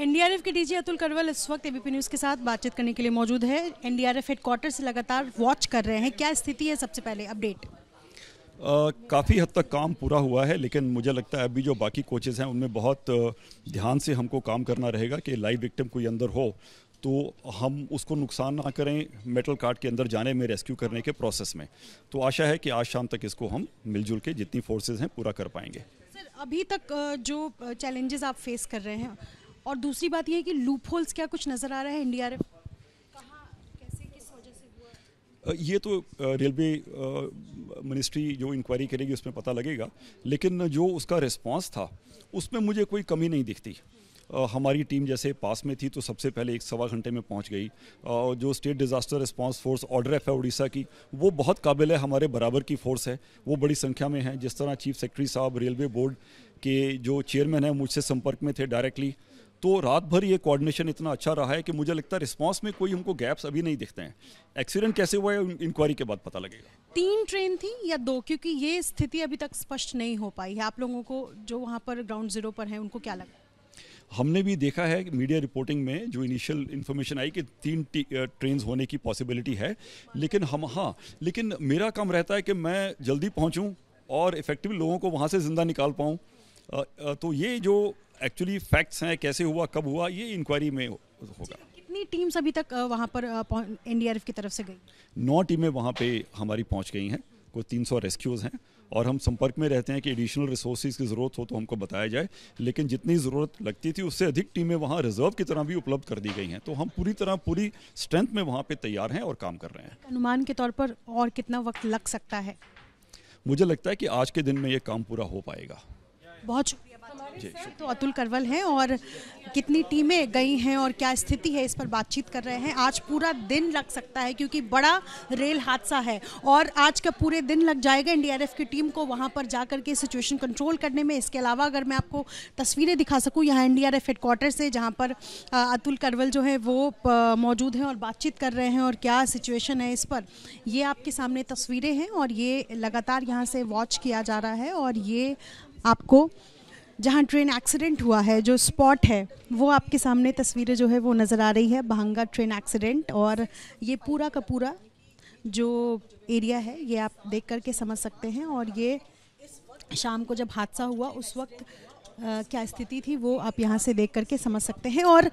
NDRF के DG Atul करवल इस वक्त एबीपी न्यूज़ के साथ बातचीत करने के लिए मौजूद है। एनडीआरएफ हेडक्वार्टर से लगातार वॉच कर रहे हैं, क्या स्थिति है, सबसे पहले अपडेट? काफ़ी हद तक काम पूरा हुआ है, लेकिन मुझे लगता है अभी जो बाकी कोचेज़ हैं उनमें बहुत ध्यान से हमको काम करना रहेगा कि लाइव विक्टिम कोई अंदर हो तो हम उसको नुकसान ना करें मेटल कार्ट के अंदर जाने में, रेस्क्यू करने के प्रोसेस में। तो आशा है कि आज शाम तक इसको हम मिलजुल के जितनी फोर्सेज हैं पूरा कर पाएंगे। सर, अभी तक जो चैलेंजेस आप फेस कर रहे हैं, और दूसरी बात यह है कि लूप होल्स क्या कुछ नज़र आ रहा है एनडीआरएफ कहाँ, कैसे, किस वजह से हुआ? ये तो रेलवे मिनिस्ट्री जो इंक्वायरी करेगी उसमें पता लगेगा, लेकिन जो उसका रिस्पांस था उसमें मुझे कोई कमी नहीं दिखती। हमारी टीम जैसे पास में थी तो सबसे पहले 1.25 घंटे में पहुंच गई। जो state disaster response force ODRF है उड़ीसा की, वो बहुत काबिल है, हमारे बराबर की फोर्स है, वो बड़ी संख्या में है। जिस तरह चीफ सेक्रेटरी साहब रेलवे बोर्ड के जो चेयरमैन हैं मुझसे संपर्क में थे डायरेक्टली, तो रात भर ये कोऑर्डिनेशन इतना अच्छा रहा है कि मुझे लगता है रिस्पांस में कोई हमको गैप्स अभी नहीं दिखते हैं। एक्सीडेंट कैसे हुआ है इंक्वायरी के बाद पता लगेगा। 3 ट्रेन थी या 2, क्योंकि ये स्थिति अभी तक स्पष्ट नहीं हो पाई है। आप लोगों को जो वहाँ पर ग्राउंड जीरो पर हैं उनको क्या लगा? हमने भी देखा है कि मीडिया रिपोर्टिंग में जो इनिशियल इन्फॉर्मेशन आई कि 3 ट्रेन्स होने की पॉसिबिलिटी है, लेकिन लेकिन मेरा काम रहता है कि मैं जल्दी पहुँचूँ और इफेक्टिवली लोगों को वहाँ से ज़िंदा निकाल पाऊँ। तो ये जो एक्चुअली फैक्ट्स हैं, कैसे हुआ, कब हुआ, ये इंक्वायरी में होगा। कितनी टीम्स अभी तक वहाँ पर एनडीआरएफ की तरफ से गई? 9 टीमें वहाँ पे हमारी पहुँच गई हैं, कोई 300 रेस्क्यूज़ हैं, और हम संपर्क में रहते हैं कि एडिशनल रिसोर्सेज की ज़रूरत हो तो हमको बताया जाए, लेकिन जितनी ज़रूरत लगती थी उससे अधिक टीमें वहाँ रिजर्व की तरह भी उपलब्ध कर दी गई हैं। तो हम पूरी स्ट्रेंथ में वहाँ पर तैयार हैं और काम कर रहे हैं। अनुमान के तौर पर और कितना वक्त लग सकता है? मुझे लगता है कि आज के दिन में ये काम पूरा हो पाएगा। बहुत शुक्रिया। तो अतुल करवल हैं, और कितनी टीमें गई हैं और क्या स्थिति है इस पर बातचीत कर रहे हैं। आज पूरा दिन लग सकता है क्योंकि बड़ा रेल हादसा है, और आज का पूरे दिन लग जाएगा एनडीआरएफ की टीम को वहां पर जाकर के सिचुएशन कंट्रोल करने में। इसके अलावा अगर मैं आपको तस्वीरें दिखा सकूं यहाँ एनडीआरएफ हेडक्वार्टर से, जहाँ पर अतुल करवल जो है वो मौजूद हैं और बातचीत कर रहे हैं और क्या सिचुएशन है इस पर। ये आपके सामने तस्वीरें हैं और ये लगातार यहाँ से वॉच किया जा रहा है, और ये आपको जहाँ ट्रेन एक्सीडेंट हुआ है जो स्पॉट है वो आपके सामने तस्वीरें जो है वो नज़र आ रही है, भांगा ट्रेन एक्सीडेंट। और ये पूरा का पूरा जो एरिया है ये आप देख कर के समझ सकते हैं, और ये शाम को जब हादसा हुआ उस वक्त क्या स्थिति थी वो आप यहाँ से देख करके समझ सकते हैं। और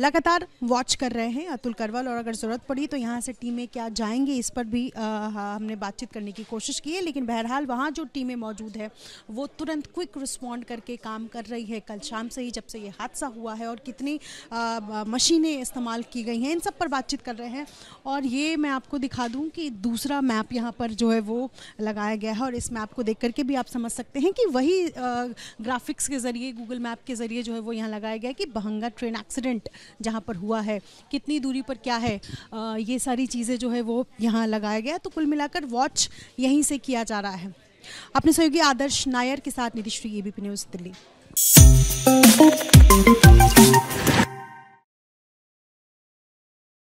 लगातार वॉच कर रहे हैं अतुल करवल, और अगर ज़रूरत पड़ी तो यहाँ से टीमें क्या जाएंगी इस पर भी हमने बातचीत करने की कोशिश की है। लेकिन बहरहाल वहाँ जो टीमें मौजूद है वो तुरंत क्विक रिस्पॉन्ड करके काम कर रही है कल शाम से ही, जब से ये हादसा हुआ है, और कितनी मशीनें इस्तेमाल की गई हैं इन सब पर बातचीत कर रहे हैं। और ये मैं आपको दिखा दूँ कि दूसरा मैप यहाँ पर जो है वो लगाया गया है, और इस मैप को देख करके भी आप समझ सकते हैं कि वही ग्राफिक्स के ज़रिए, गूगल मैप के ज़रिए जो है वो यहाँ लगाया गया है कि बहंगा ट्रेन एक्सीडेंट जहाँ पर हुआ है कितनी दूरी पर क्या है, ये सारी चीज़ें जो है वो यहाँ लगाया गया। तो कुल मिलाकर वॉच यहीं से किया जा रहा है। अपने सहयोगी आदर्श नायर के साथ नितिश्री, एबीपी न्यूज़ दिल्ली।